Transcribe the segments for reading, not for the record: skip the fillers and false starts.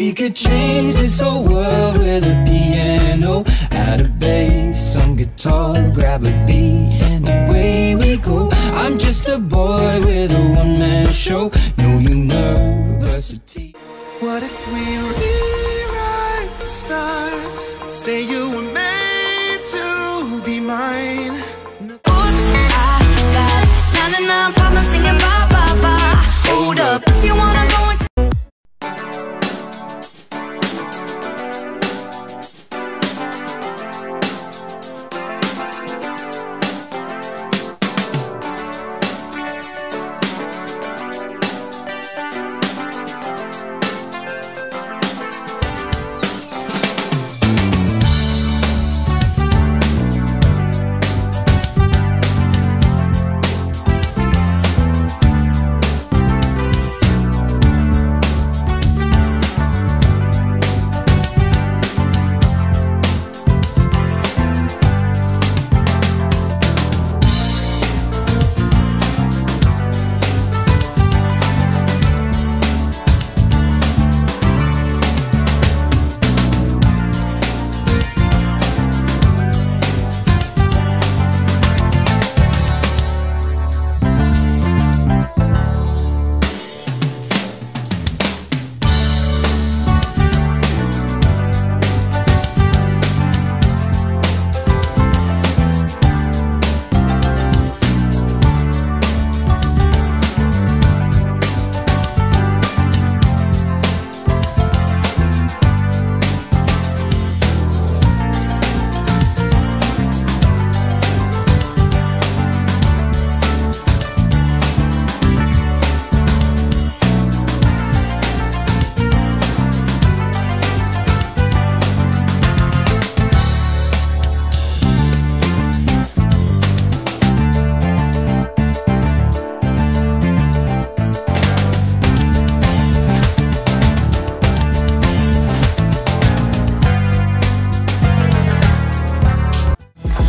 We could change this whole world with a piano, add a bass, some guitar, grab a beat, and away we go. I'm just a boy with a one-man show, no university. What if we rewrite the stars? Say you were made to be mine. Oops, I got 99 problems singing ba-ba-ba. Hold up, if you wanna go.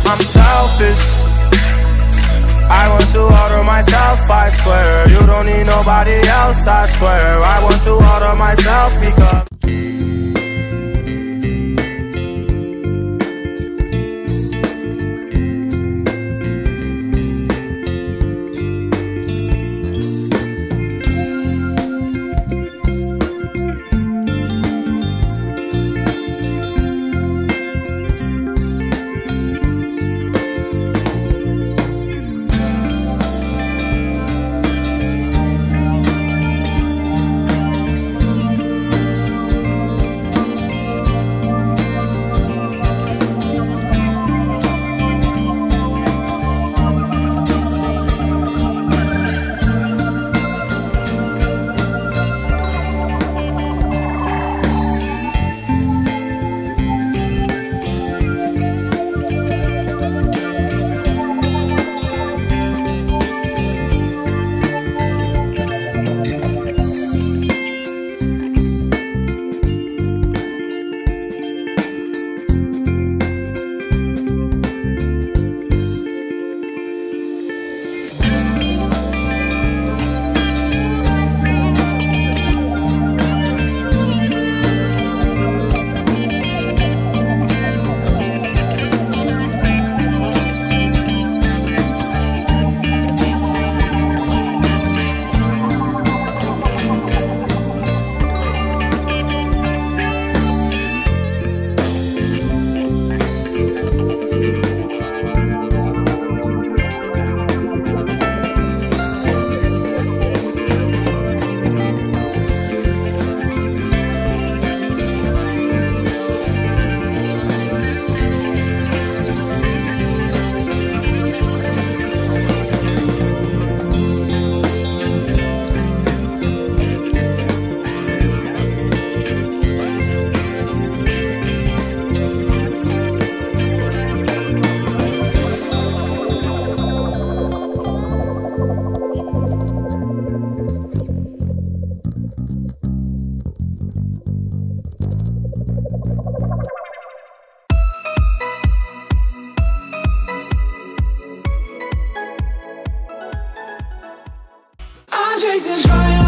I'm selfish, I want you all to myself, I swear. You don't need nobody else, I swear. I want you all to myself because I'm chasing fire.